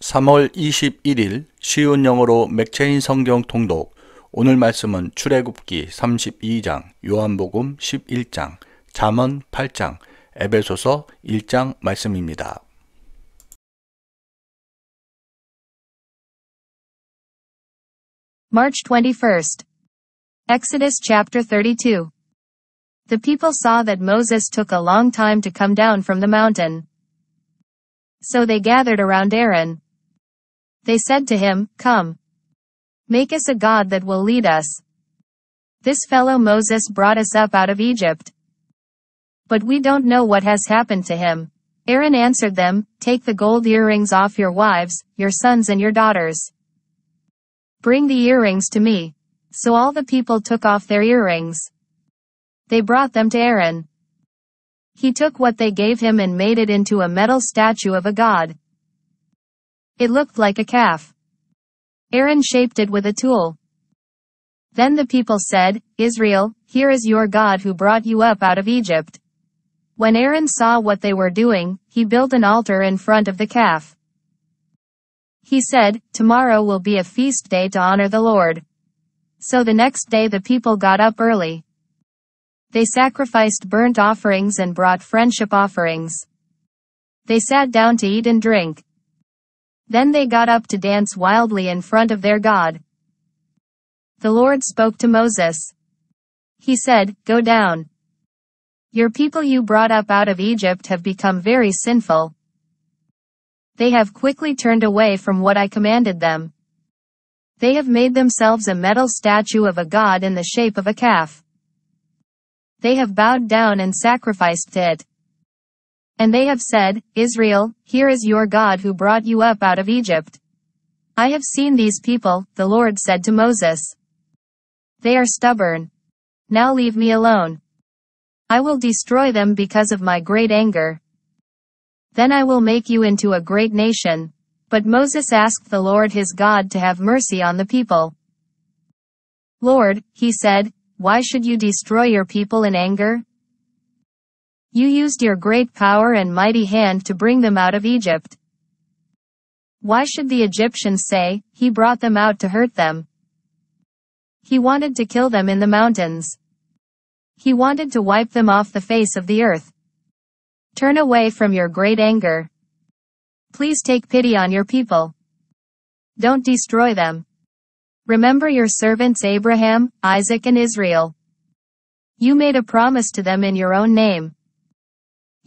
3월 21일 쉬운 영어로 맥체인 성경 통독. 오늘 말씀은 출애굽기 32장, 요한복음 11장, 잠언 8장, 에베소서 1장 말씀입니다. March 21st. Exodus chapter 32. The people saw that Moses took a long time to come down from the mountain. So they gathered around Aaron. They said to him, "Come. Make us a god that will lead us. This fellow Moses brought us up out of Egypt. But we don't know what has happened to him." Aaron answered them, "Take the gold earrings off your wives, your sons and your daughters. Bring the earrings to me." So all the people took off their earrings. They brought them to Aaron. He took what they gave him and made it into a metal statue of a god. It looked like a calf. Aaron shaped it with a tool. Then the people said, "Israel, here is your God who brought you up out of Egypt." When Aaron saw what they were doing, he built an altar in front of the calf. He said, "Tomorrow will be a feast day to honor the Lord." So the next day the people got up early. They sacrificed burnt offerings and brought friendship offerings. They sat down to eat and drink. Then they got up to dance wildly in front of their God. The Lord spoke to Moses. He said, "Go down. Your people you brought up out of Egypt have become very sinful. They have quickly turned away from what I commanded them. They have made themselves a metal statue of a god in the shape of a calf. They have bowed down and sacrificed to it. And they have said, 'Israel, here is your God who brought you up out of Egypt.' I have seen these people," the Lord said to Moses. "They are stubborn. Now leave me alone. I will destroy them because of my great anger. Then I will make you into a great nation." But Moses asked the Lord his God to have mercy on the people. "Lord," he said, "why should you destroy your people in anger? You used your great power and mighty hand to bring them out of Egypt. Why should the Egyptians say, 'He brought them out to hurt them'? He wanted to kill them in the mountains. He wanted to wipe them off the face of the earth. Turn away from your great anger. Please take pity on your people. Don't destroy them. Remember your servants Abraham, Isaac and Israel. You made a promise to them in your own name.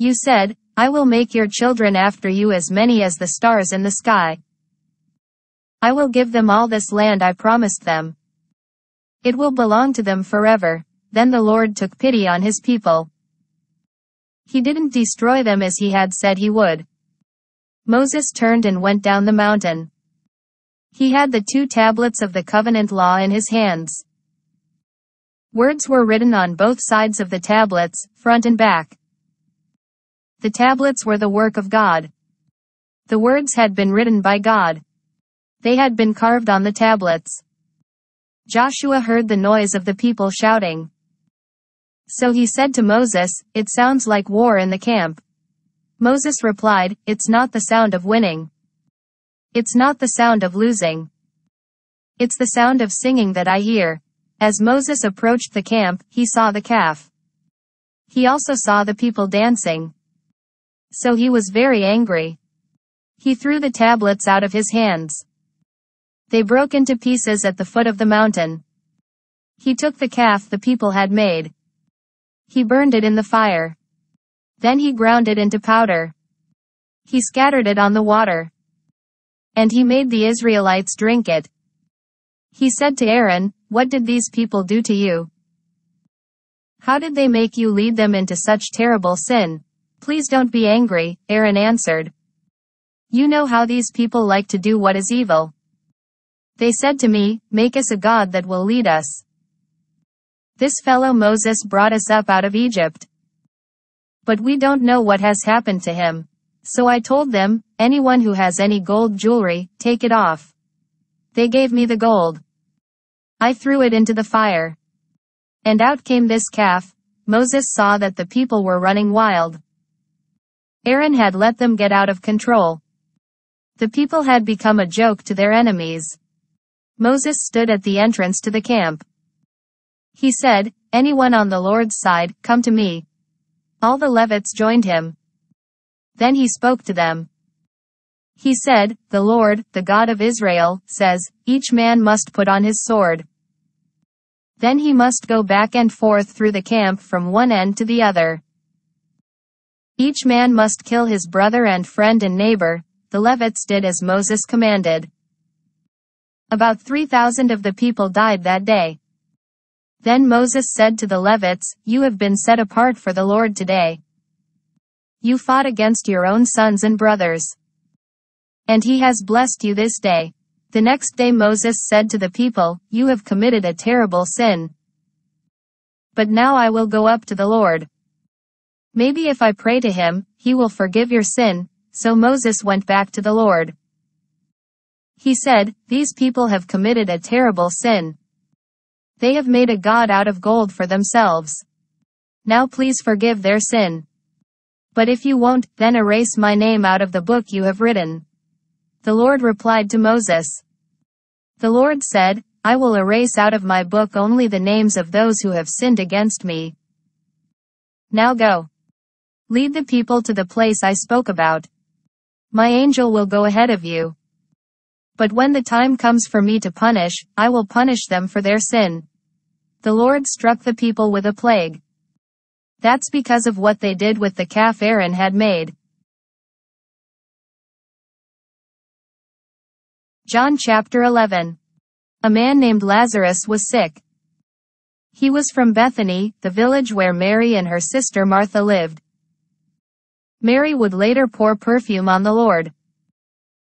You said, 'I will make your children after you as many as the stars in the sky. I will give them all this land I promised them. It will belong to them forever.'" Then the Lord took pity on his people. He didn't destroy them as he had said he would. Moses turned and went down the mountain. He had the two tablets of the covenant law in his hands. Words were written on both sides of the tablets, front and back. The tablets were the work of God. The words had been written by God. They had been carved on the tablets. Joshua heard the noise of the people shouting. So he said to Moses, "It sounds like war in the camp." Moses replied, "It's not the sound of winning. It's not the sound of losing. It's the sound of singing that I hear." As Moses approached the camp, he saw the calf. He also saw the people dancing. So he was very angry. He threw the tablets out of his hands. They broke into pieces at the foot of the mountain. He took the calf the people had made. He burned it in the fire. Then he ground it into powder. He scattered it on the water. And he made the Israelites drink it. He said to Aaron, "What did these people do to you? How did they make you lead them into such terrible sin?" "Please don't be angry," Aaron answered. "You know how these people like to do what is evil. They said to me, 'Make us a god that will lead us.' This fellow Moses brought us up out of Egypt. But we don't know what has happened to him. So I told them, 'Anyone who has any gold jewelry, take it off.' They gave me the gold. I threw it into the fire. And out came this calf." Moses saw that the people were running wild. Aaron had let them get out of control. The people had become a joke to their enemies. Moses stood at the entrance to the camp. He said, "Anyone on the Lord's side, come to me." All the Levites joined him. Then he spoke to them. He said, "The Lord, the God of Israel, says, each man must put on his sword. Then he must go back and forth through the camp from one end to the other. Each man must kill his brother and friend and neighbor." The Levites did as Moses commanded. About 3,000 of the people died that day. Then Moses said to the Levites, "You have been set apart for the Lord today. You fought against your own sons and brothers, and he has blessed you this day." The next day Moses said to the people, "You have committed a terrible sin. But now I will go up to the Lord. Maybe if I pray to him, he will forgive your sin." So Moses went back to the Lord. He said, "These people have committed a terrible sin. They have made a god out of gold for themselves. Now please forgive their sin. But if you won't, then erase my name out of the book you have written." The Lord replied to Moses. The Lord said, "I will erase out of my book only the names of those who have sinned against me. Now go. Lead the people to the place I spoke about. My angel will go ahead of you. But when the time comes for me to punish, I will punish them for their sin." The Lord struck the people with a plague. That's because of what they did with the calf Aaron had made. John chapter 11. A man named Lazarus was sick. He was from Bethany, the village where Mary and her sister Martha lived. Mary would later pour perfume on the Lord.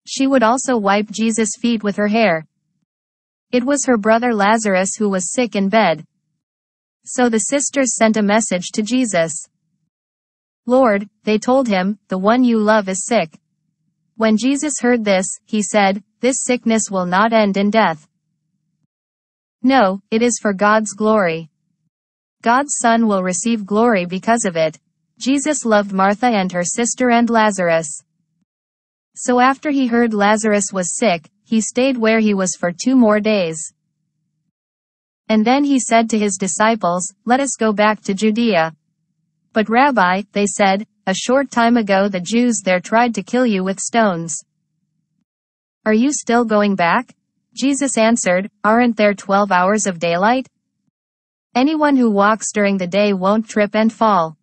She would also wipe Jesus' feet with her hair. It was her brother Lazarus who was sick in bed. So the sisters sent a message to Jesus. "Lord," they told him, "the one you love is sick." When Jesus heard this, he said, "This sickness will not end in death. No, it is for God's glory. God's Son will receive glory because of it." Jesus loved Martha and her sister and Lazarus. So after he heard Lazarus was sick, he stayed where he was for 2 more days. And then he said to his disciples, "Let us go back to Judea." "But Rabbi," they said, "a short time ago the Jews there tried to kill you with stones. Are you still going back?" Jesus answered, "Aren't there 12 hours of daylight? Anyone who walks during the day won't trip and fall.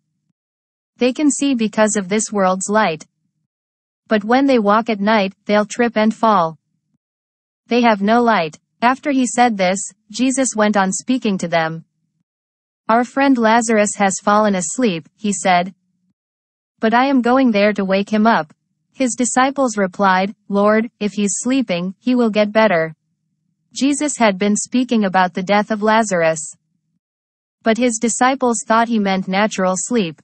They can see because of this world's light. But when they walk at night, they'll trip and fall. They have no light." After he said this, Jesus went on speaking to them. "Our friend Lazarus has fallen asleep," he said. "But I am going there to wake him up." His disciples replied, "Lord, if he's sleeping, he will get better." Jesus had been speaking about the death of Lazarus. But his disciples thought he meant natural sleep.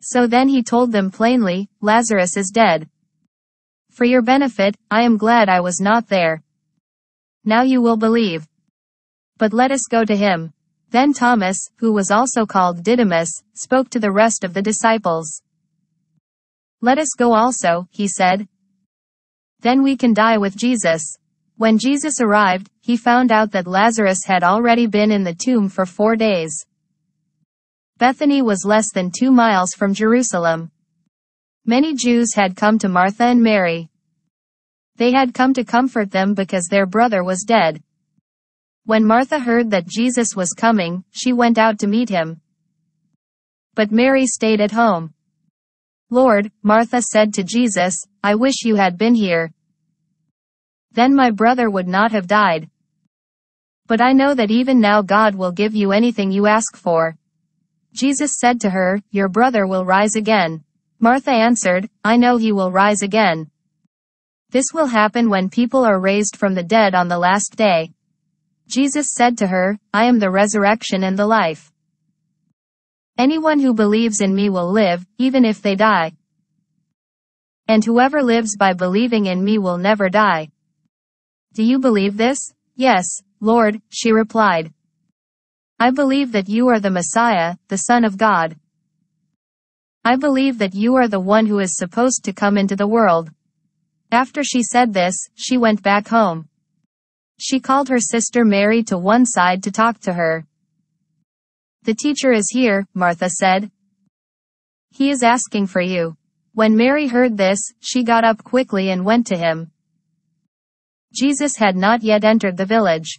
So then he told them plainly, "Lazarus is dead. For your benefit, I am glad I was not there. Now you will believe. But let us go to him." Then Thomas, who was also called Didymus, spoke to the rest of the disciples. "Let us go also," he said. "Then we can die with Jesus." When Jesus arrived, he found out that Lazarus had already been in the tomb for 4 days. Bethany was less than 2 miles from Jerusalem. Many Jews had come to Martha and Mary. They had come to comfort them because their brother was dead. When Martha heard that Jesus was coming, she went out to meet him. But Mary stayed at home. "Lord," Martha said to Jesus, "I wish you had been here. Then my brother would not have died. But I know that even now God will give you anything you ask for." Jesus said to her, "Your brother will rise again." Martha answered, "I know he will rise again. This will happen when people are raised from the dead on the last day." Jesus said to her, "I am the resurrection and the life. Anyone who believes in me will live, even if they die. And whoever lives by believing in me will never die. Do you believe this?" "Yes, Lord," she replied. "I believe that you are the Messiah, the Son of God. I believe that you are the one who is supposed to come into the world. After she said this, she went back home. She called her sister Mary to one side to talk to her. "The teacher is here," Martha said. "He is asking for you." When Mary heard this, she got up quickly and went to him. Jesus had not yet entered the village.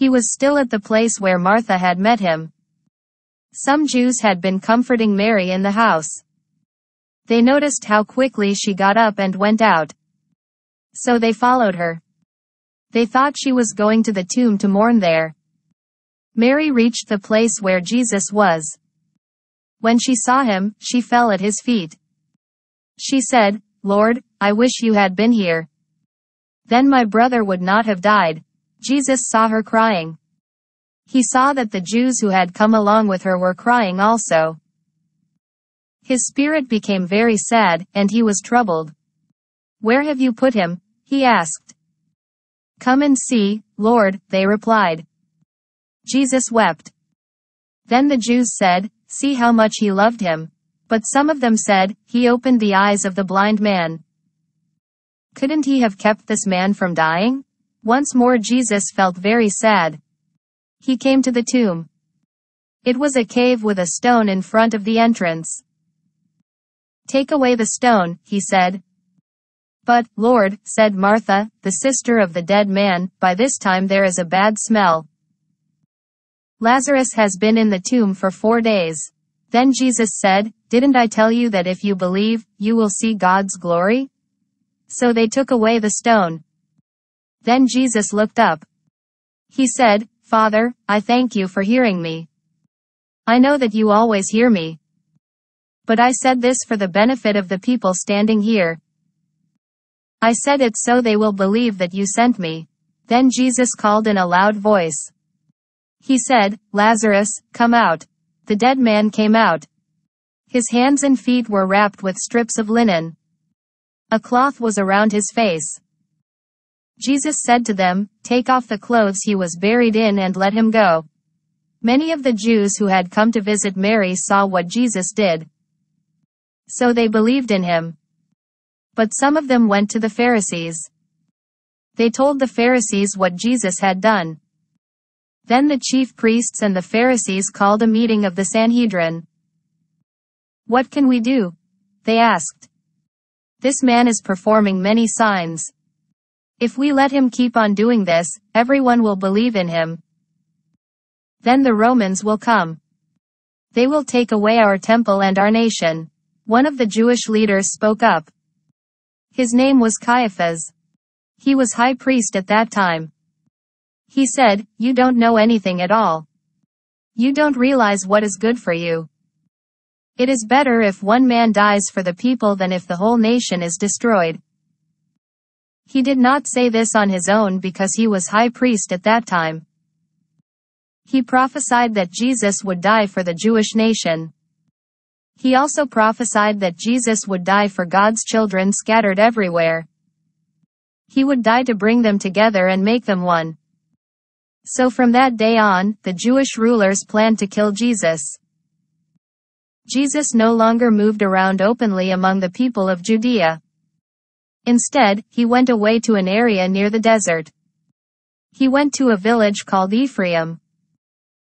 He was still at the place where Martha had met him. Some Jews had been comforting Mary in the house. They noticed how quickly she got up and went out. So they followed her. They thought she was going to the tomb to mourn there. Mary reached the place where Jesus was. When she saw him, she fell at his feet. She said, "Lord, I wish you had been here. Then my brother would not have died." Jesus saw her crying. He saw that the Jews who had come along with her were crying also. His spirit became very sad, and he was troubled. "Where have you put him?" he asked. "Come and see, Lord," they replied. Jesus wept. Then the Jews said, "See how much he loved him." But some of them said, "He opened the eyes of the blind man. Couldn't he have kept this man from dying?" Once more Jesus felt very sad. He came to the tomb. It was a cave with a stone in front of the entrance. "Take away the stone," he said. "But, Lord," said Martha, the sister of the dead man, "by this time there is a bad smell. Lazarus has been in the tomb for 4 days. Then Jesus said, "Didn't I tell you that if you believe, you will see God's glory?" So they took away the stone. Then Jesus looked up. He said, "Father, I thank you for hearing me. I know that you always hear me. But I said this for the benefit of the people standing here. I said it so they will believe that you sent me." Then Jesus called in a loud voice. He said, "Lazarus, come out." The dead man came out. His hands and feet were wrapped with strips of linen. A cloth was around his face. Jesus said to them, "Take off the clothes he was buried in and let him go." Many of the Jews who had come to visit Mary saw what Jesus did. So they believed in him. But some of them went to the Pharisees. They told the Pharisees what Jesus had done. Then the chief priests and the Pharisees called a meeting of the Sanhedrin. "What can we do?" they asked. "This man is performing many signs. If we let him keep on doing this, everyone will believe in him. Then the Romans will come. They will take away our temple and our nation." One of the Jewish leaders spoke up. His name was Caiaphas. He was high priest at that time. He said, "You don't know anything at all. You don't realize what is good for you. It is better if one man dies for the people than if the whole nation is destroyed." He did not say this on his own because he was high priest at that time. He prophesied that Jesus would die for the Jewish nation. He also prophesied that Jesus would die for God's children scattered everywhere. He would die to bring them together and make them one. So from that day on, the Jewish rulers planned to kill Jesus. Jesus no longer moved around openly among the people of Judea. Instead, he went away to an area near the desert. He went to a village called Ephraim.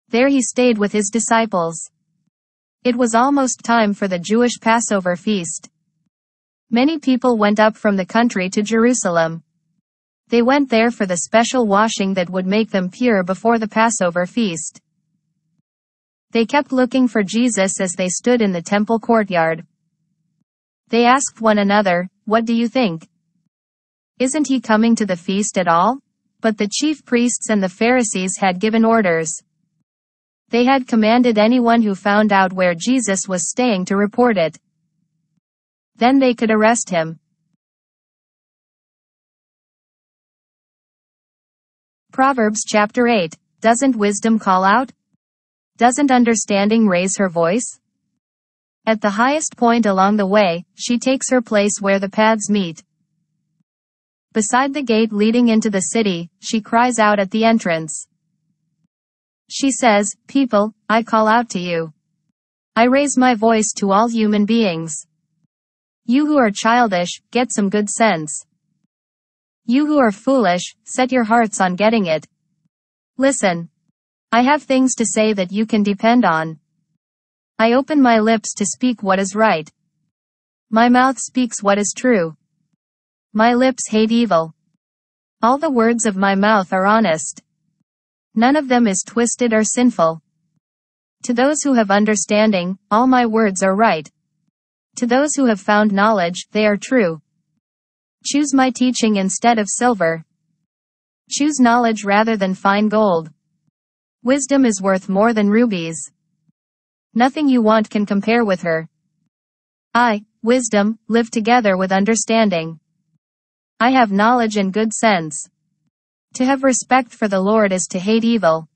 There he stayed with his disciples. It was almost time for the Jewish Passover feast. Many people went up from the country to Jerusalem. They went there for the special washing that would make them pure before the Passover feast. They kept looking for Jesus as they stood in the temple courtyard. They asked one another, "What do you think? Isn't he coming to the feast at all?" But the chief priests and the Pharisees had given orders. They had commanded anyone who found out where Jesus was staying to report it. Then they could arrest him. Proverbs chapter 8. Doesn't wisdom call out? Doesn't understanding raise her voice? At the highest point along the way, she takes her place where the paths meet. Beside the gate leading into the city, she cries out at the entrance. She says, "People, I call out to you. I raise my voice to all human beings. You who are childish, get some good sense. You who are foolish, set your hearts on getting it. Listen. I have things to say that you can depend on. I open my lips to speak what is right. My mouth speaks what is true. My lips hate evil. All the words of my mouth are honest. None of them is twisted or sinful. To those who have understanding, all my words are right. To those who have found knowledge, they are true. Choose my teaching instead of silver. Choose knowledge rather than fine gold. Wisdom is worth more than rubies. Nothing you want can compare with her. I, wisdom, live together with understanding. I have knowledge and good sense. To have respect for the Lord is to hate evil.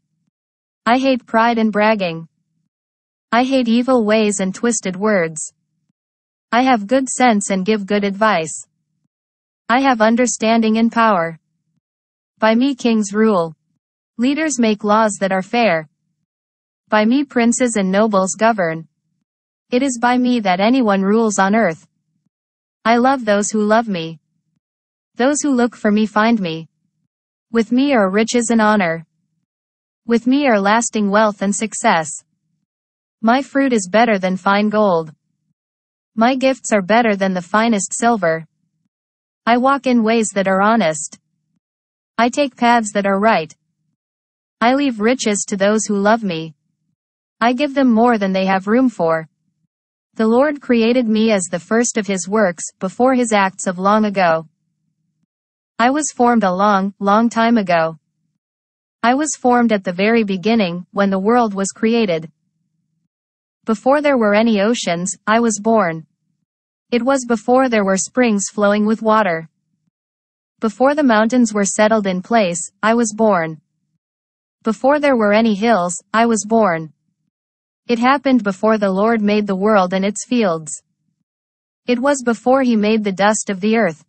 I hate pride and bragging. I hate evil ways and twisted words. I have good sense and give good advice. I have understanding and power. By me kings rule. Leaders make laws that are fair. By me princes and nobles govern. It is by me that anyone rules on earth. I love those who love me. Those who look for me find me. With me are riches and honor. With me are lasting wealth and success. My fruit is better than fine gold. My gifts are better than the finest silver. I walk in ways that are honest. I take paths that are right. I leave riches to those who love me. I give them more than they have room for. The Lord created me as the first of his works, before his acts of long ago. I was formed a long, long time ago. I was formed at the very beginning, when the world was created. Before there were any oceans, I was born. It was before there were springs flowing with water. Before the mountains were settled in place, I was born. Before there were any hills, I was born. It happened before the Lord made the world and its fields. It was before he made the dust of the earth.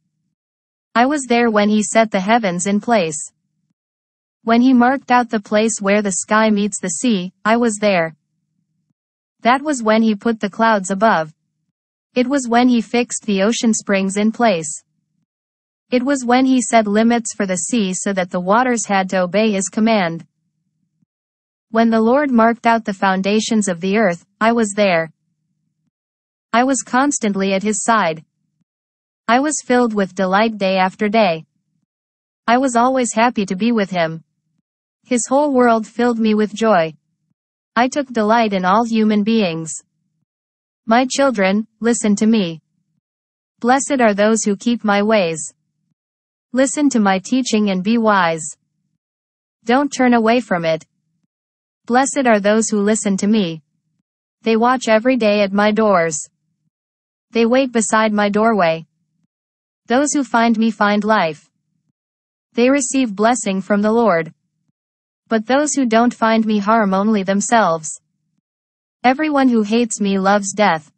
I was there when he set the heavens in place. When he marked out the place where the sky meets the sea, I was there. That was when he put the clouds above. It was when he fixed the ocean springs in place. It was when he set limits for the sea so that the waters had to obey his command. When the Lord marked out the foundations of the earth, I was there. I was constantly at his side. I was filled with delight day after day. I was always happy to be with him. His whole world filled me with joy. I took delight in all human beings. My children, listen to me. Blessed are those who keep my ways. Listen to my teaching and be wise. Don't turn away from it. Blessed are those who listen to me. They watch every day at my doors. They wait beside my doorway. Those who find me find life. They receive blessing from the Lord. But those who don't find me harm only themselves. Everyone who hates me loves death.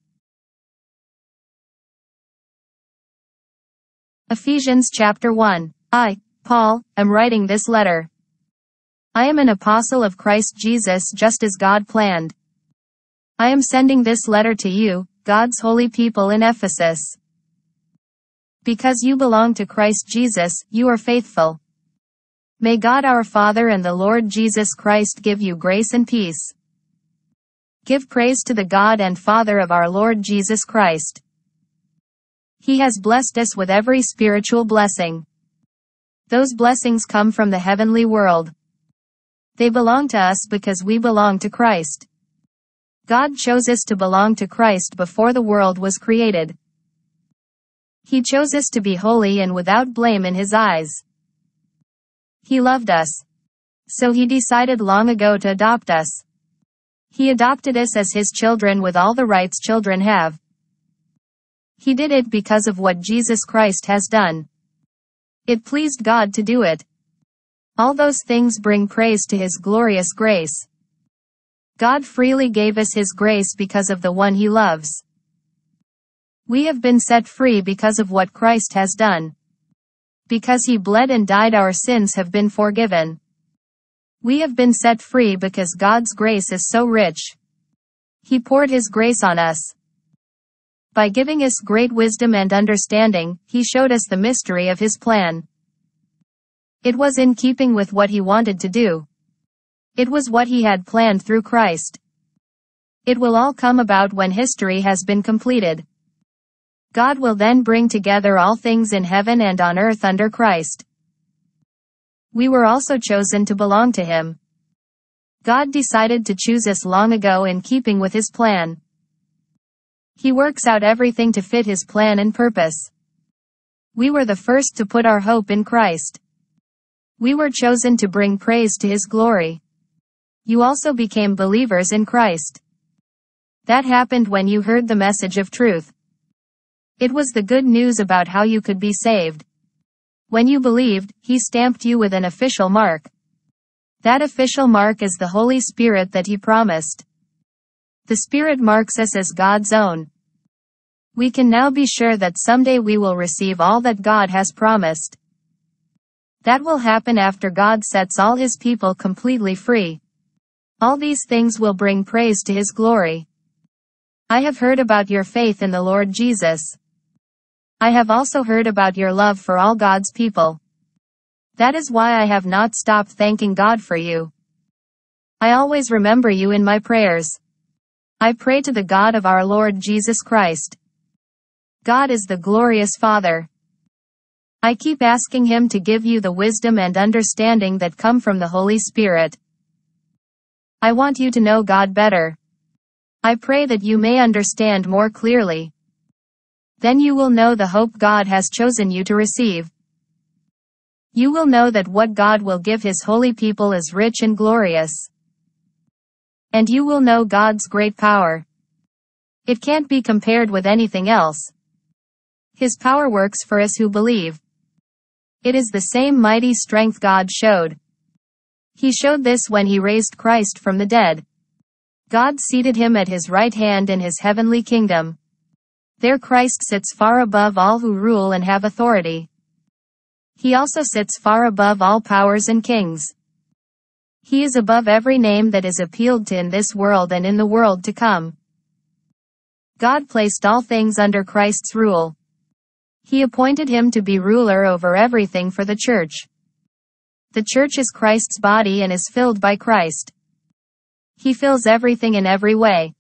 Ephesians chapter 1. I, Paul, am writing this letter. I am an apostle of Christ Jesus, just as God planned. I am sending this letter to you, God's holy people in Ephesus. Because you belong to Christ Jesus, you are faithful. May God our Father and the Lord Jesus Christ give you grace and peace. Give praise to the God and Father of our Lord Jesus Christ. He has blessed us with every spiritual blessing. Those blessings come from the heavenly world. They belong to us because we belong to Christ. God chose us to belong to Christ before the world was created. He chose us to be holy and without blame in his eyes. He loved us. So he decided long ago to adopt us. He adopted us as his children with all the rights children have. He did it because of what Jesus Christ has done. It pleased God to do it. All those things bring praise to his glorious grace. God freely gave us his grace because of the one he loves. We have been set free because of what Christ has done. Because he bled and died, our sins have been forgiven. We have been set free because God's grace is so rich. He poured his grace on us. By giving us great wisdom and understanding, he showed us the mystery of his plan. It was in keeping with what he wanted to do. It was what he had planned through Christ. It will all come about when history has been completed. God will then bring together all things in heaven and on earth under Christ. We were also chosen to belong to him. God decided to choose us long ago in keeping with his plan. He works out everything to fit his plan and purpose. We were the first to put our hope in Christ. We were chosen to bring praise to his glory. You also became believers in Christ. That happened when you heard the message of truth. It was the good news about how you could be saved. When you believed, he stamped you with an official mark. That official mark is the Holy Spirit that he promised. The Spirit marks us as God's own. We can now be sure that someday we will receive all that God has promised. That will happen after God sets all his people completely free. All these things will bring praise to his glory. I have heard about your faith in the Lord Jesus. I have also heard about your love for all God's people. That is why I have not stopped thanking God for you. I always remember you in my prayers. I pray to the God of our Lord Jesus Christ. God is the glorious Father. I keep asking him to give you the wisdom and understanding that come from the Holy Spirit. I want you to know God better. I pray that you may understand more clearly. Then you will know the hope God has chosen you to receive. You will know that what God will give his holy people is rich and glorious. And you will know God's great power. It can't be compared with anything else. His power works for us who believe. It is the same mighty strength God showed. He showed this when he raised Christ from the dead. God seated him at his right hand in his heavenly kingdom. There Christ sits far above all who rule and have authority. He also sits far above all powers and kings. He is above every name that is appealed to in this world and in the world to come. God placed all things under Christ's rule. He appointed him to be ruler over everything for the church. The church is Christ's body and is filled by Christ. He fills everything in every way.